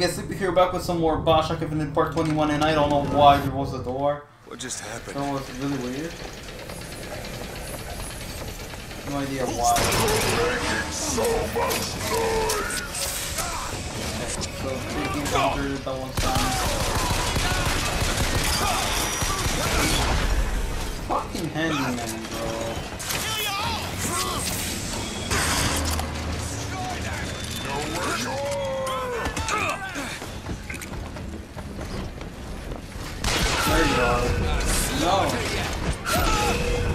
get sleepy here, back with some more BioShock Infinite Part 21, and I don't know why there was a door. What just happened? That was really weird. No idea why. So much noise. So, that one time. Fucking handyman, bro. There you go. No.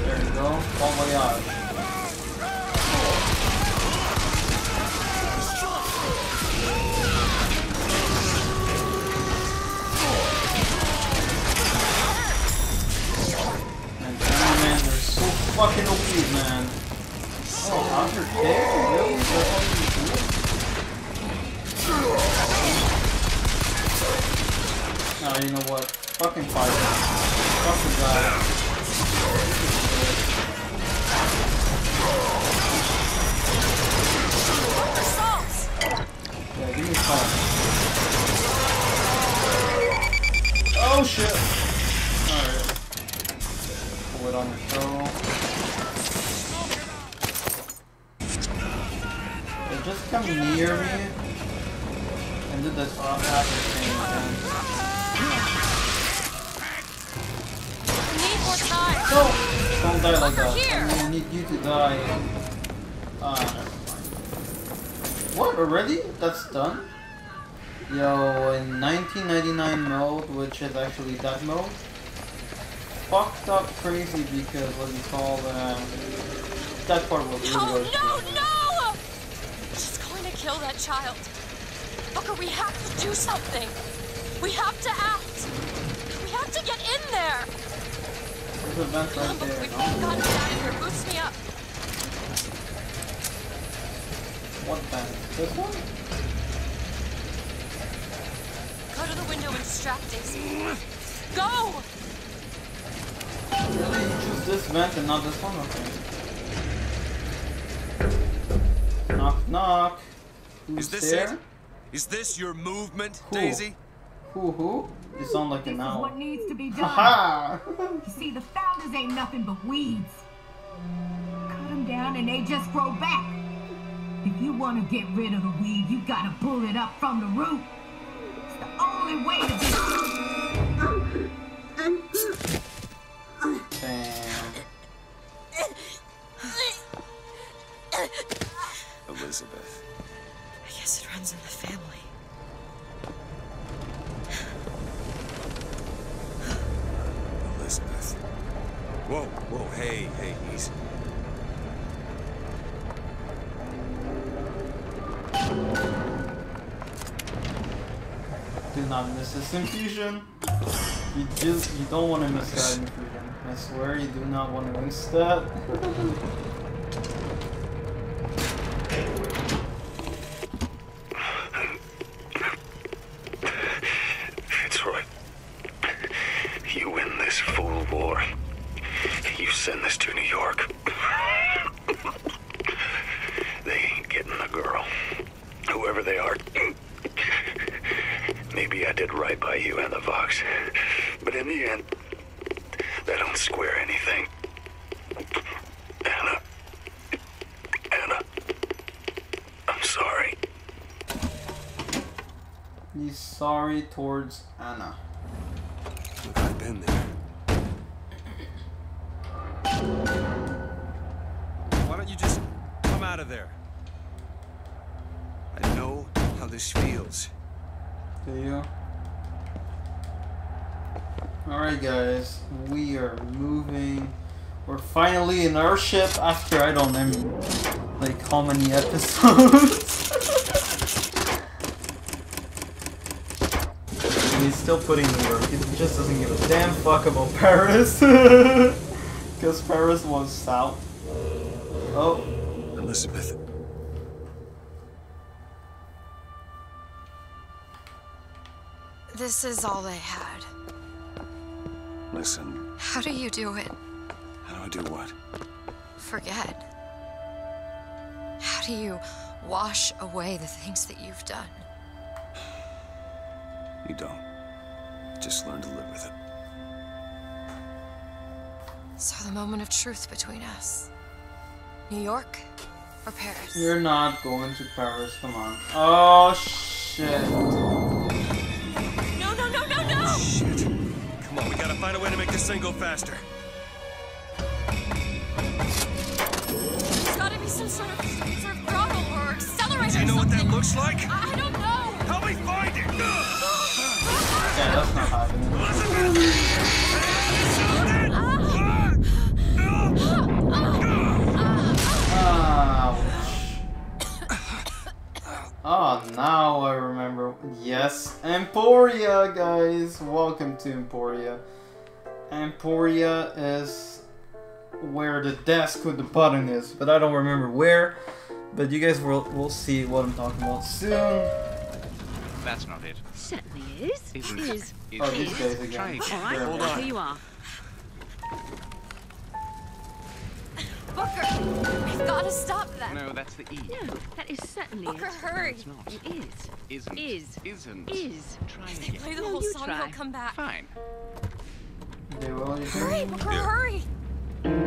There you go. All the way out. And damn, man, they're so fucking OP, man. Oh, I'm your dick, really? Oh, you know what? Fucking fight. Fuck the guy. Yeah, give me a fight. Oh shit! Alright. Pull it on your toe. They just come near me and do this off-action thing. No! Don't die like that. I need you to die. What? Already? That's done? Yo, in 1999 mode, which is actually that mode, fucked up crazy because what you call that part was really hard. No! She's going to kill that child. Booker, we have to do something. We have to act. We have to get in there. There's a vent right there. We can't get out of here. Boost me up. What vent? This one? Go to the window and distract Daisy. Go! Really? You choose this vent and not this one? Okay. Knock, knock. Who's there? Is this your movement, Daisy? Who? You sound like an owl. What needs to be done. You see, the founders ain't nothing but weeds. Cut them down and they just grow back. If you want to get rid of the weed, you gotta pull it up from the root. It's the only way to do it. Elizabeth. I guess it runs in the family. Elizabeth. Whoa, hey, easy. Do not miss this infusion. You don't want to miss that infusion. I swear you do not want to miss that. Towards Anna. I've been there. Why don't you just come out of there? I know how this feels. Do you? Alright guys, we are moving. We're finally in our ship after I don't know like how many episodes. He's still putting in work. He just doesn't give a damn fuck about Paris. Because Paris was south. Oh. Elizabeth. This is all I had. Listen. How do you do it? How do I do what? Forget. How do you wash away the things that you've done? You don't. Just learn to live with it. So the moment of truth between us. New York or Paris? You're not going to Paris, come on. Oh, shit. No, no, no, no, no! Shit. Come on, we gotta find a way to make this thing go faster. There's gotta be some sort of throttle or accelerator. Do you know what that looks like? I don't know! Help me find it! Yeah, that's not happening. Oh, now I remember. Yes, Emporia, guys. Welcome to Emporia. Emporia is where the desk with the button is, but I don't remember where. But you guys will see what I'm talking about soon. That's not it. Certainly is. It is. Oh, these guys again. All right, hold on. Here you are. Booker, we've got to stop that. No, that's the E. No, that is certainly Booker, it. Booker, hurry. No, it's not. It is. Isn't. Is. Isn't. Is. Try if they again. Play the whole song, he'll come back. Fine. Hurry, Booker, hurry. Nope,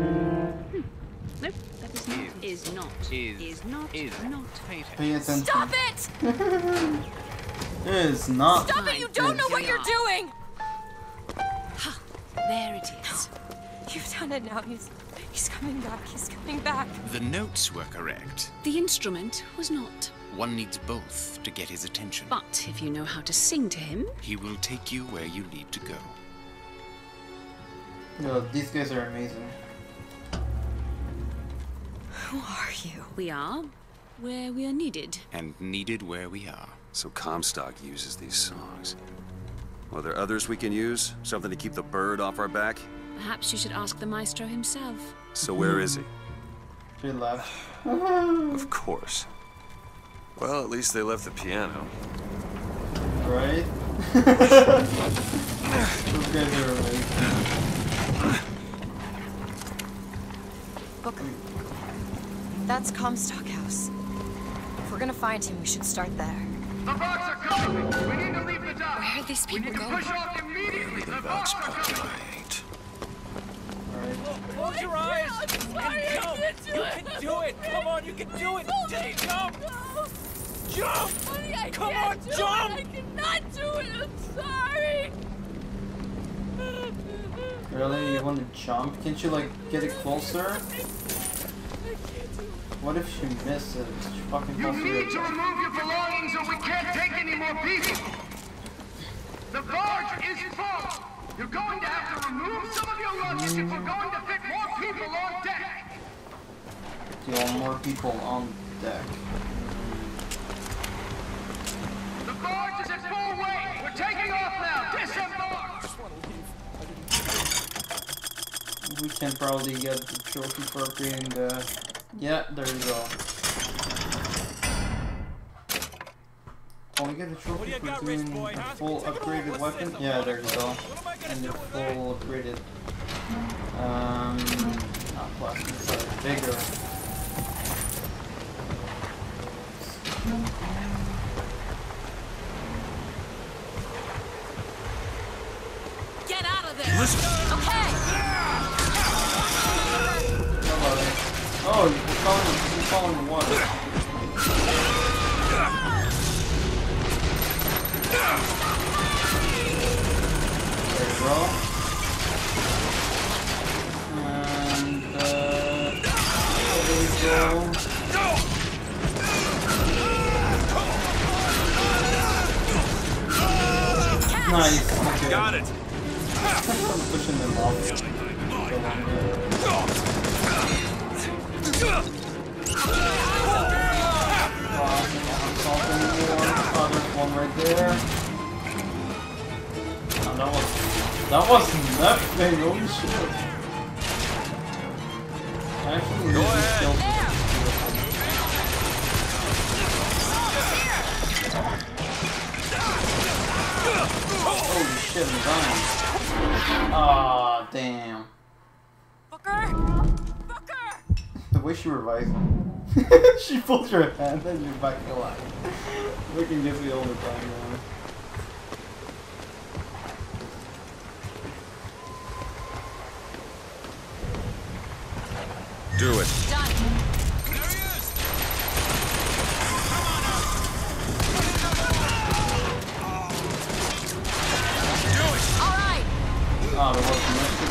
that is not. Is not. Is not. Is not. Pay attention. Stop it! Is not. Stop it! You don't know what you're doing. There it is. You've done it now. He's coming back. He's coming back. The notes were correct. The instrument was not. One needs both to get his attention. But if you know how to sing to him, he will take you where you need to go. No, these guys are amazing. Who are you? We are where we are needed. And needed where we are. So Comstock uses these songs. Are there others we can use? Something to keep the bird off our back? Perhaps you should ask the maestro himself. So where is he? She left. Of course. Well, at least they left the piano. Right? Those guys are amazing. Booker. That's Comstock House. If we're gonna find him, we should start there. The rocks are coming! We need to leave the dock! Where are these people going? We need to push off immediately! The rocks are coming! Close your eyes! You can do it! Come on, you can do it! Just jump! Jump! Honey, come on, jump! I cannot do it! I'm sorry! Really? You want to jump? Can't you, like, get it closer? What if she misses? She fucking you need to remove your belongings or we can't take any more people! The barge is full! You're going to have to remove some of your luggage if we're going to fit more people on deck! More people on deck. The barge is at full weight! We're taking off now! Disembark! We can probably get the trophy for being the... Yeah, there you go. Oh, we get a trophy for doing a full upgraded weapon? Yeah, there you go. And the full upgraded. Not plastic, sorry, bigger. Get out of there! Okay! Oh, you're following the water. Nice. Okay. Got it. I'm pushing them off. There's one right there. Oh, that was nothing. Holy shit. Actually, go ahead. Holy shit, I'm dying. Aw, oh, damn. Booker! Booker! The way she revives him. She pulls her hand and you're back alive. Looking gives me all the time, man. Do it. Done. There he is. Come on up. Do it. All right. Oh, there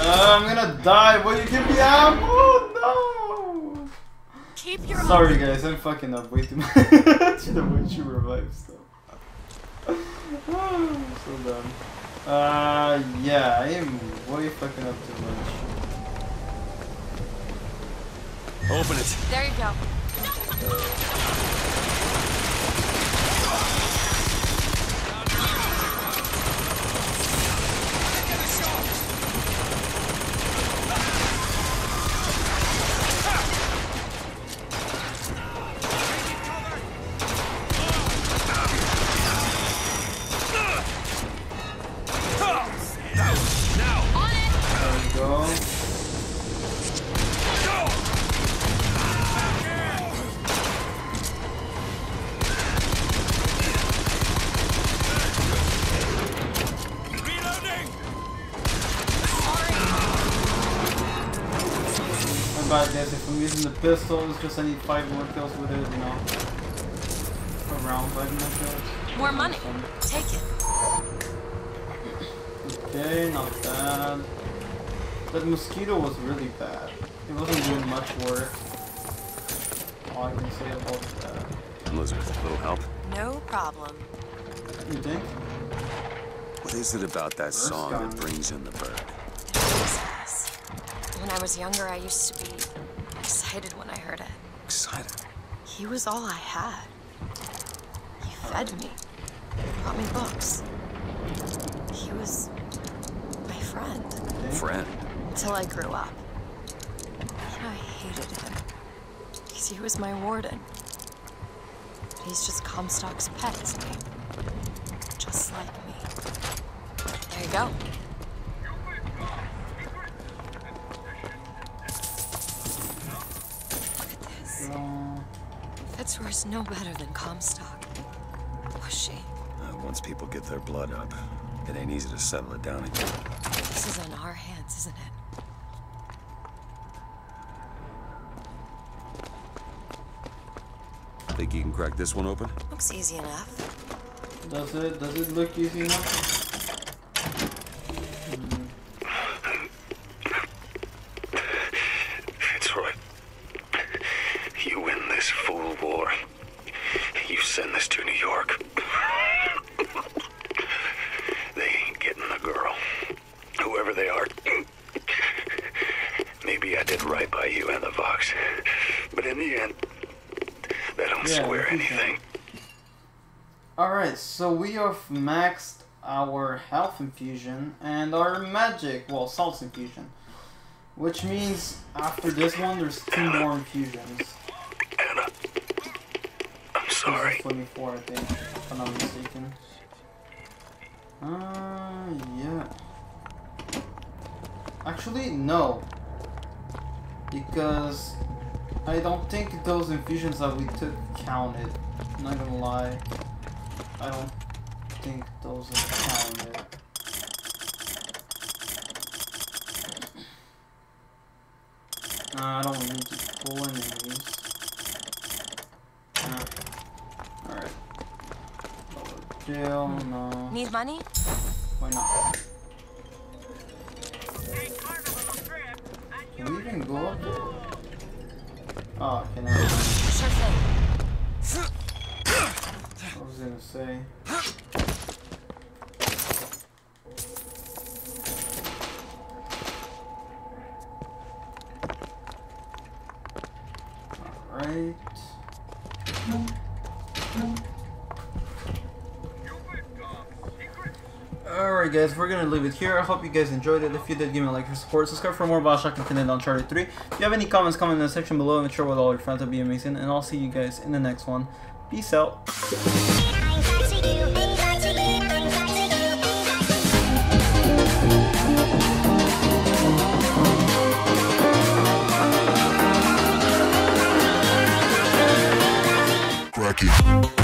I'm gonna die. Will you give me ammo? Oh, no. Keep your Sorry guys, I'm fucking up way too much. The way she revives though. I'm so dumb. Yeah, I am way fucking up too much. Open it. There you go. Pistols, just I need 5 more kills with it, you know. Around 5 more kills. More money. Take it. Okay, not bad. That mosquito was really bad. It wasn't doing much work. All I can say about that. Elizabeth, a little help? No problem. You think? What is it about that First song gun. That brings in the bird? Jesus. When I was younger, I used to be excited when I heard it. Excited? He was all I had. He fed me, brought me books. He was my friend. Friend? Until I grew up. You know, I hated him because he was my warden. But he's just Comstock's pet, isn't he? Just like me. There you go. Fitzroy's no better than Comstock, was she? Once people get their blood up, it ain't easy to settle it down again. This is on our hands, isn't it? Think you can crack this one open? Looks easy enough. Does it? Does it look easy enough? So we have maxed our health infusion and our magic, well, salts infusion. Which means after this one, there's 2 more infusions. Anna. I'm sorry. 24, I think, if I'm not mistaken. Yeah. Actually, no. Because I don't think those infusions that we took counted. I'm not gonna lie. I don't think those are counted. I don't need to pull any of these. Alright. Jail, no. Need money? Why not? Can we even go up there? Oh, okay, never mind. I was gonna say. All right. All right, guys, we're gonna leave it here. I hope you guys enjoyed it. If you did, give me a like for support. Subscribe for more BioShock Infinite and Uncharted 3. If you have any comments, comment in the section below and share with all your friends. That'd be amazing. And I'll see you guys in the next one. Peace out. Jackie.